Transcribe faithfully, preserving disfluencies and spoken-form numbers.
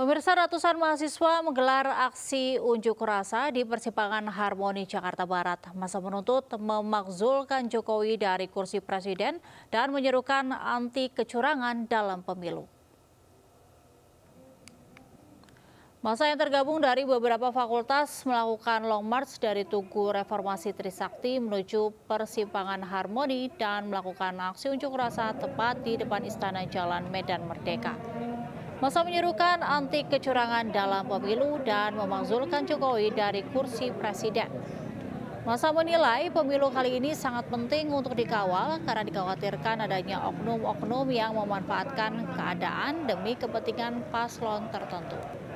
Pemirsa, ratusan mahasiswa menggelar aksi unjuk rasa di Persimpangan Harmoni, Jakarta Barat. Masa menuntut memakzulkan Jokowi dari kursi presiden dan menyerukan anti kecurangan dalam pemilu. Masa yang tergabung dari beberapa fakultas melakukan long march dari Tugu Reformasi Trisakti menuju Persimpangan Harmoni dan melakukan aksi unjuk rasa tepat di depan Istana Jalan Medan Merdeka. Masa menyerukan anti kecurangan dalam pemilu dan memakzulkan Jokowi dari kursi presiden. Masa menilai pemilu kali ini sangat penting untuk dikawal karena dikhawatirkan adanya oknum-oknum yang memanfaatkan keadaan demi kepentingan paslon tertentu.